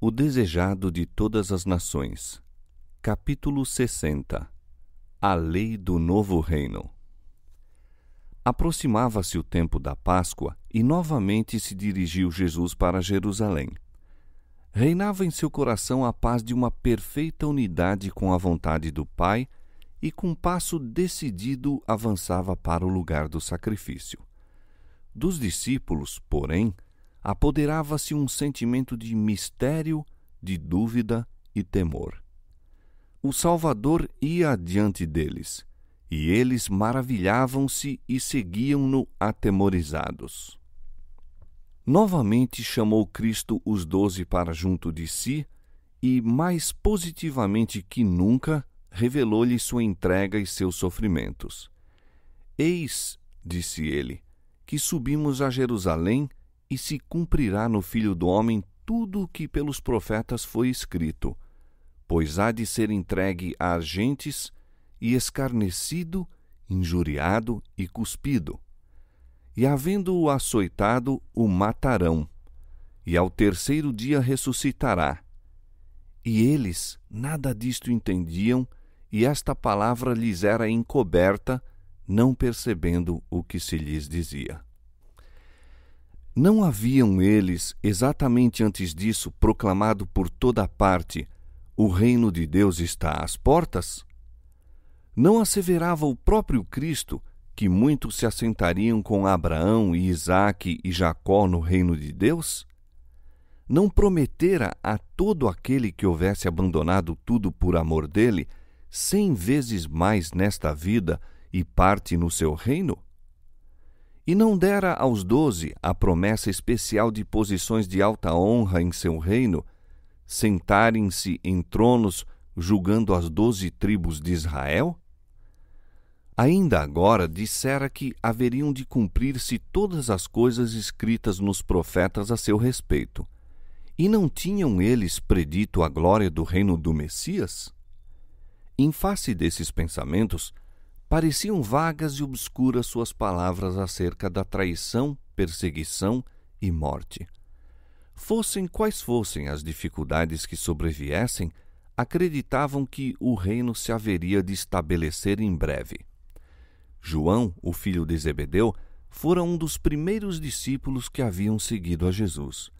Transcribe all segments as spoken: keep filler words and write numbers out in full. O Desejado de Todas as Nações. Capítulo sessenta. A Lei do Novo Reino. Aproximava-se o tempo da Páscoa e novamente se dirigiu Jesus para Jerusalém. Reinava em seu coração a paz de uma perfeita unidade com a vontade do Pai e com passo decidido avançava para o lugar do sacrifício. Dos discípulos, porém, apoderava-se um sentimento de mistério, de dúvida e temor. O Salvador ia adiante deles, e eles maravilhavam-se e seguiam-no atemorizados. Novamente chamou Cristo os doze para junto de si e, mais positivamente que nunca, revelou-lhe sua entrega e seus sofrimentos. Eis, disse ele, que subimos a Jerusalém e se cumprirá no Filho do Homem tudo o que pelos profetas foi escrito, pois há de ser entregue a gentes e escarnecido, injuriado e cuspido. E havendo-o açoitado, o matarão, e ao terceiro dia ressuscitará. E eles nada disto entendiam, e esta palavra lhes era encoberta, não percebendo o que se lhes dizia. Não haviam eles, exatamente antes disso, proclamado por toda parte, o reino de Deus está às portas? Não asseverava o próprio Cristo que muitos se assentariam com Abraão e Isaque e Jacó no reino de Deus? Não prometera a todo aquele que houvesse abandonado tudo por amor dele, cem vezes mais nesta vida e parte no seu reino? E não dera aos doze a promessa especial de posições de alta honra em seu reino, sentarem-se em tronos julgando as doze tribos de Israel? Ainda agora dissera que haveriam de cumprir-se todas as coisas escritas nos profetas a seu respeito. E não tinham eles predito a glória do reino do Messias? Em face desses pensamentos, pareciam vagas e obscuras suas palavras acerca da traição, perseguição e morte. Fossem quais fossem as dificuldades que sobreviessem, acreditavam que o reino se haveria de estabelecer em breve. João, o filho de Zebedeu, fora um dos primeiros discípulos que haviam seguido a Jesus.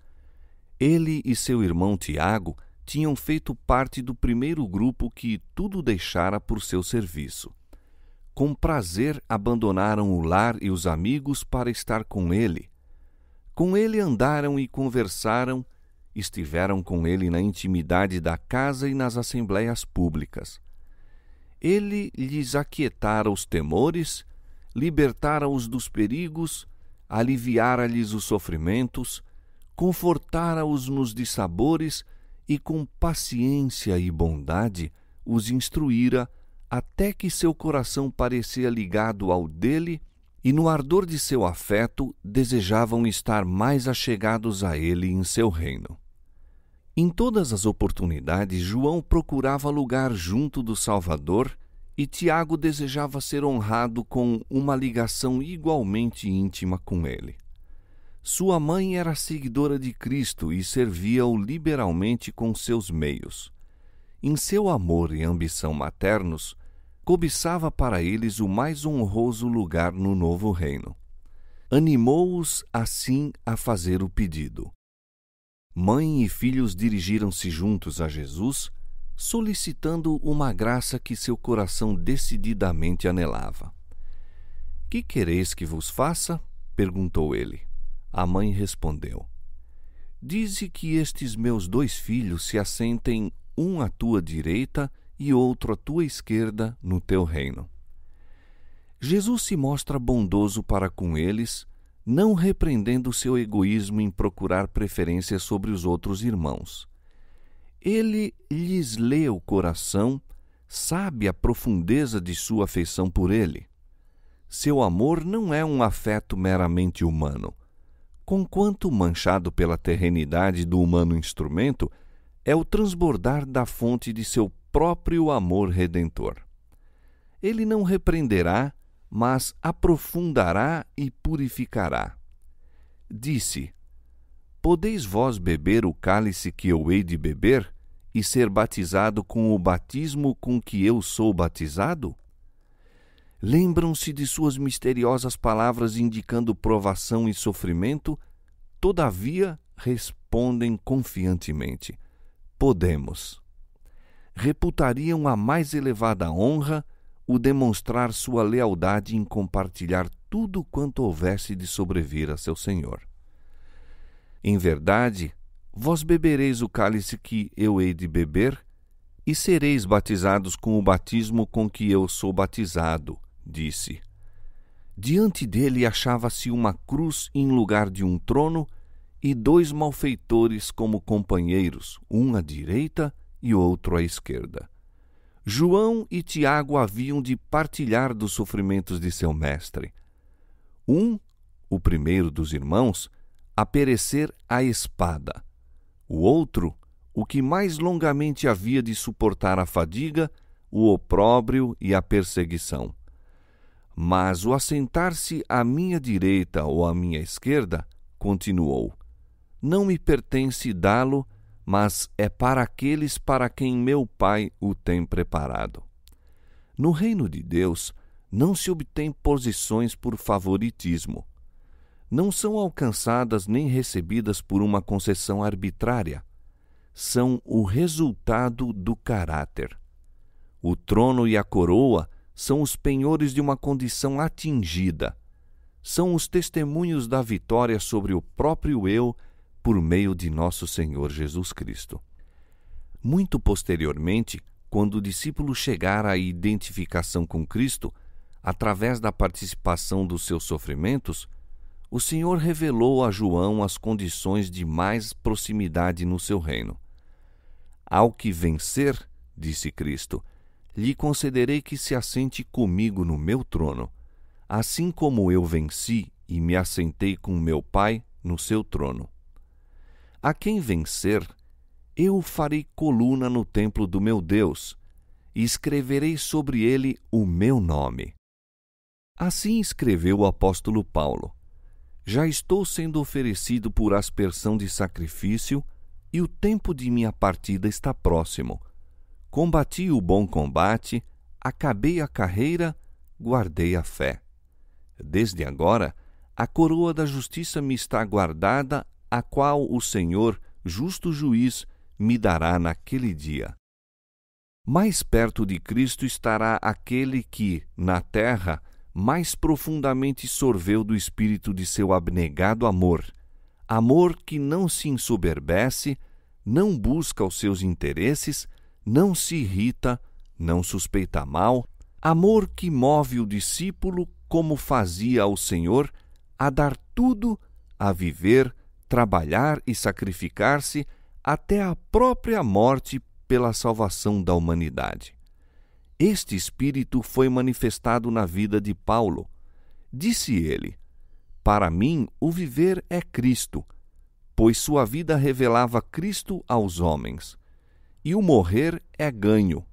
Ele e seu irmão Tiago tinham feito parte do primeiro grupo que tudo deixara por seu serviço. Com prazer abandonaram o lar e os amigos para estar com ele. Com ele andaram e conversaram, estiveram com ele na intimidade da casa e nas assembleias públicas. Ele lhes aquietara os temores, libertara-os dos perigos, aliviara-lhes os sofrimentos, confortara-os nos dissabores e com paciência e bondade os instruíra até que seu coração parecia ligado ao dele e no ardor de seu afeto desejavam estar mais achegados a ele em seu reino. Em todas as oportunidades, João procurava lugar junto do Salvador e Tiago desejava ser honrado com uma ligação igualmente íntima com ele. Sua mãe era seguidora de Cristo e servia-o liberalmente com seus meios. Em seu amor e ambição maternos, cobiçava para eles o mais honroso lugar no novo reino. Animou-os, assim, a fazer o pedido. Mãe e filhos dirigiram-se juntos a Jesus, solicitando uma graça que seu coração decididamente anelava. — Que quereis que vos faça? Perguntou ele. A mãe respondeu. — Dize que estes meus dois filhos se assentem um à tua direita e outro à tua esquerda no teu reino. Jesus se mostra bondoso para com eles, não repreendendo seu egoísmo em procurar preferência sobre os outros irmãos. Ele lhes lê o coração, sabe a profundeza de sua afeição por ele. Seu amor não é um afeto meramente humano. Conquanto manchado pela terrenidade do humano instrumento, é o transbordar da fonte de seu próprio amor redentor. Ele não repreenderá, mas aprofundará e purificará. Disse: Podeis vós beber o cálice que eu hei de beber e ser batizado com o batismo com que eu sou batizado? Lembram-se de suas misteriosas palavras indicando provação e sofrimento? Todavia, respondem confiantemente: podemos. Reputariam a mais elevada honra o demonstrar sua lealdade em compartilhar tudo quanto houvesse de sobrevir a seu Senhor. Em verdade, vós bebereis o cálice que eu hei de beber e sereis batizados com o batismo com que eu sou batizado, disse. Diante dele achava-se uma cruz em lugar de um trono e dois malfeitores como companheiros, um à direita e outro à esquerda. João e Tiago haviam de partilhar dos sofrimentos de seu mestre. Um, o primeiro dos irmãos, a perecer à espada. O outro, o que mais longamente havia de suportar a fadiga, o opróbrio e a perseguição. Mas o assentar-se à minha direita ou à minha esquerda, continuou, não me pertence dá-lo, mas é para aqueles para quem meu Pai o tem preparado. No reino de Deus, não se obtém posições por favoritismo. Não são alcançadas nem recebidas por uma concessão arbitrária. São o resultado do caráter. O trono e a coroa são os penhores de uma condição atingida. São os testemunhos da vitória sobre o próprio eu por meio de nosso Senhor Jesus Cristo. Muito posteriormente, quando o discípulo chegar à identificação com Cristo, através da participação dos seus sofrimentos, o Senhor revelou a João as condições de mais proximidade no seu reino. Ao que vencer, disse Cristo, lhe concederei que se assente comigo no meu trono, assim como eu venci e me assentei com meu Pai no seu trono. A quem vencer, eu farei coluna no templo do meu Deus e escreverei sobre ele o meu nome. Assim escreveu o apóstolo Paulo. Já estou sendo oferecido por aspersão de sacrifício e o tempo de minha partida está próximo. Combati o bom combate, acabei a carreira, guardei a fé. Desde agora, a coroa da justiça me está guardada, a qual o Senhor, justo juiz, me dará naquele dia. Mais perto de Cristo estará aquele que, na terra, mais profundamente sorveu do espírito de seu abnegado amor, amor que não se ensoberbece, não busca os seus interesses, não se irrita, não suspeita mal, amor que move o discípulo como fazia ao Senhor, a dar tudo, a viver, trabalhar e sacrificar-se até a própria morte pela salvação da humanidade. Este espírito foi manifestado na vida de Paulo. Disse ele, para mim o viver é Cristo, pois sua vida revelava Cristo aos homens. E o morrer é ganho,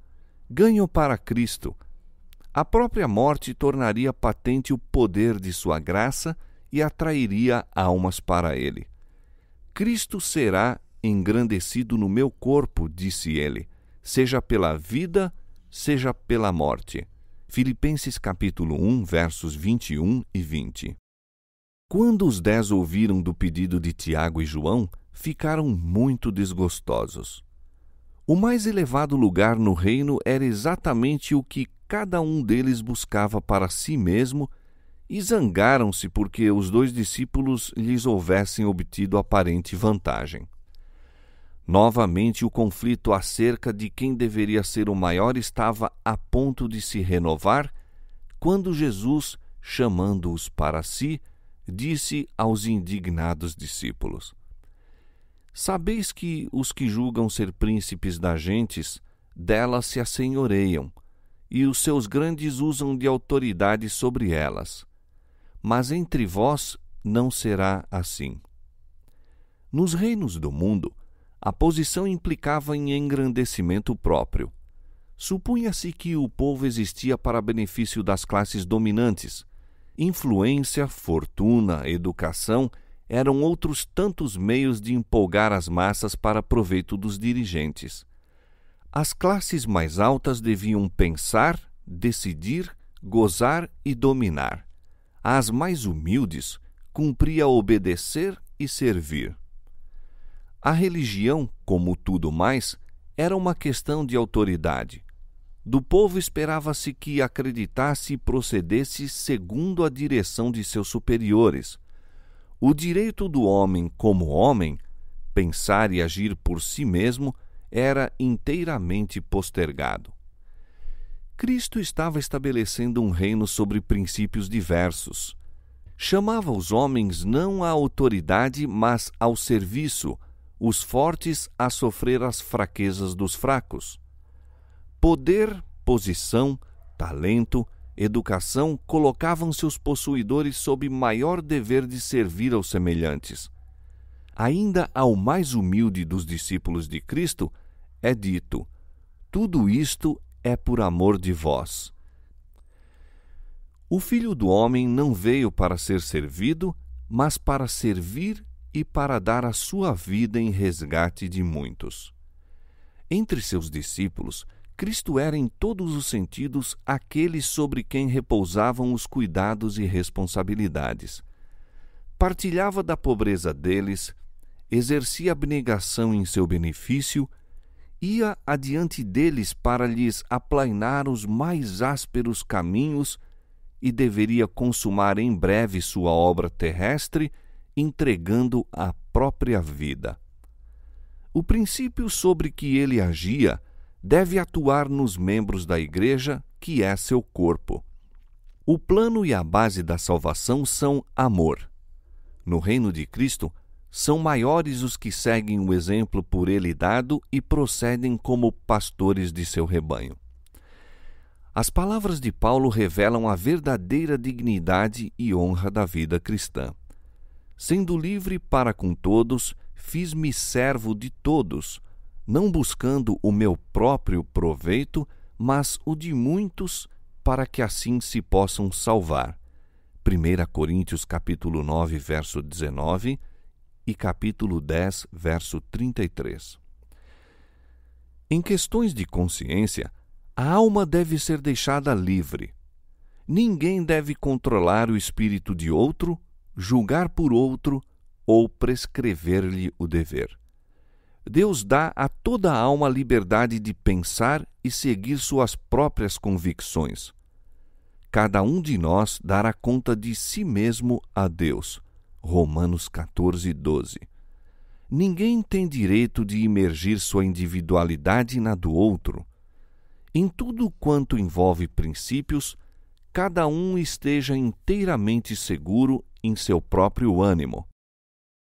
ganho para Cristo. A própria morte tornaria patente o poder de sua graça e atrairia almas para ele. Cristo será engrandecido no meu corpo, disse ele, seja pela vida, seja pela morte. Filipenses capítulo um, versos vinte e um e vinte. Quando os dez ouviram do pedido de Tiago e João, ficaram muito desgostosos. O mais elevado lugar no reino era exatamente o que cada um deles buscava para si mesmo, e zangaram-se porque os dois discípulos lhes houvessem obtido aparente vantagem. Novamente, o conflito acerca de quem deveria ser o maior estava a ponto de se renovar, quando Jesus, chamando-os para si, disse aos indignados discípulos: sabeis que os que julgam ser príncipes das gentes, delas se assenhoreiam, e os seus grandes usam de autoridade sobre elas. Mas entre vós não será assim. Nos reinos do mundo, a posição implicava em engrandecimento próprio. Supunha-se que o povo existia para benefício das classes dominantes. Influência, fortuna, educação eram outros tantos meios de empolgar as massas para proveito dos dirigentes. As classes mais altas deviam pensar, decidir, gozar e dominar. Às mais humildes, cumpria obedecer e servir. A religião, como tudo mais, era uma questão de autoridade. Do povo esperava-se que acreditasse e procedesse segundo a direção de seus superiores. O direito do homem como homem, pensar e agir por si mesmo, era inteiramente postergado. Cristo estava estabelecendo um reino sobre princípios diversos. Chamava os homens não à autoridade, mas ao serviço, os fortes a sofrer as fraquezas dos fracos. Poder, posição, talento, educação colocavam seus possuidores sob maior dever de servir aos semelhantes. Ainda ao mais humilde dos discípulos de Cristo é dito: tudo isto é por amor de vós. O Filho do Homem não veio para ser servido, mas para servir e para dar a sua vida em resgate de muitos. Entre seus discípulos, Cristo era em todos os sentidos aquele sobre quem repousavam os cuidados e responsabilidades. Partilhava da pobreza deles, exercia abnegação em seu benefício, ia adiante deles para lhes aplainar os mais ásperos caminhos e deveria consumar em breve sua obra terrestre, entregando a própria vida. O princípio sobre que ele agia deve atuar nos membros da igreja, que é seu corpo. O plano e a base da salvação são amor. No reino de Cristo, são maiores os que seguem o exemplo por ele dado e procedem como pastores de seu rebanho. As palavras de Paulo revelam a verdadeira dignidade e honra da vida cristã. Sendo livre para com todos, fiz-me servo de todos, não buscando o meu próprio proveito, mas o de muitos, para que assim se possam salvar. primeira Coríntios capítulo nove, verso dezenove e capítulo dez, verso trinta e três. Em questões de consciência, a alma deve ser deixada livre. Ninguém deve controlar o espírito de outro, julgar por outro ou prescrever-lhe o dever. Deus dá a toda a alma a liberdade de pensar e seguir suas próprias convicções. Cada um de nós dará conta de si mesmo a Deus. Romanos catorze, doze. Ninguém tem direito de imergir sua individualidade na do outro. Em tudo quanto envolve princípios, cada um esteja inteiramente seguro em seu próprio ânimo.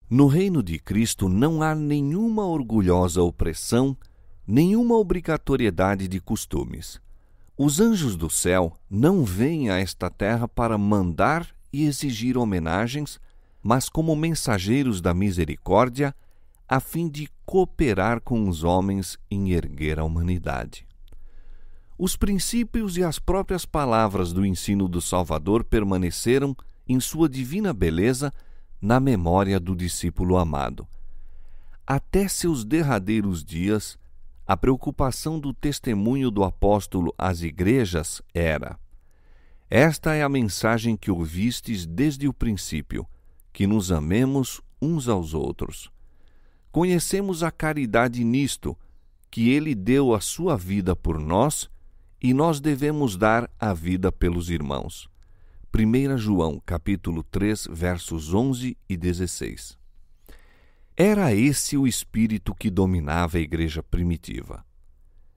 No reino de Cristo não há nenhuma orgulhosa opressão, nenhuma obrigatoriedade de costumes. Os anjos do céu não vêm a esta terra para mandar e exigir homenagens, mas como mensageiros da misericórdia, a fim de cooperar com os homens em erguer a humanidade. Os princípios e as próprias palavras do ensino do Salvador permaneceram, em sua divina beleza, na memória do discípulo amado. Até seus derradeiros dias, a preocupação do testemunho do apóstolo às igrejas era: esta é a mensagem que ouvistes desde o princípio, que nos amemos uns aos outros. Conhecemos a caridade nisto, que ele deu a sua vida por nós, e nós devemos dar a vida pelos irmãos. primeira João, capítulo três, versos onze e dezesseis. Era esse o espírito que dominava a igreja primitiva.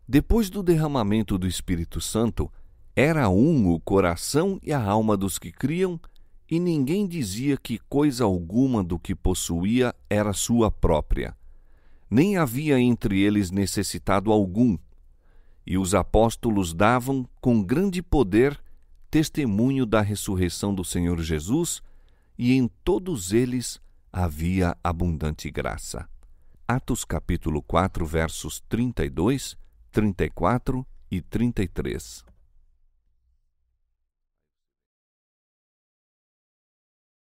Depois do derramamento do Espírito Santo, era um o coração e a alma dos que criam, e ninguém dizia que coisa alguma do que possuía era sua própria. Nem havia entre eles necessitado algum. E os apóstolos davam, com grande poder, testemunho da ressurreição do Senhor Jesus, e em todos eles havia abundante graça. Atos capítulo quatro, versos trinta e dois, trinta e quatro e trinta e três.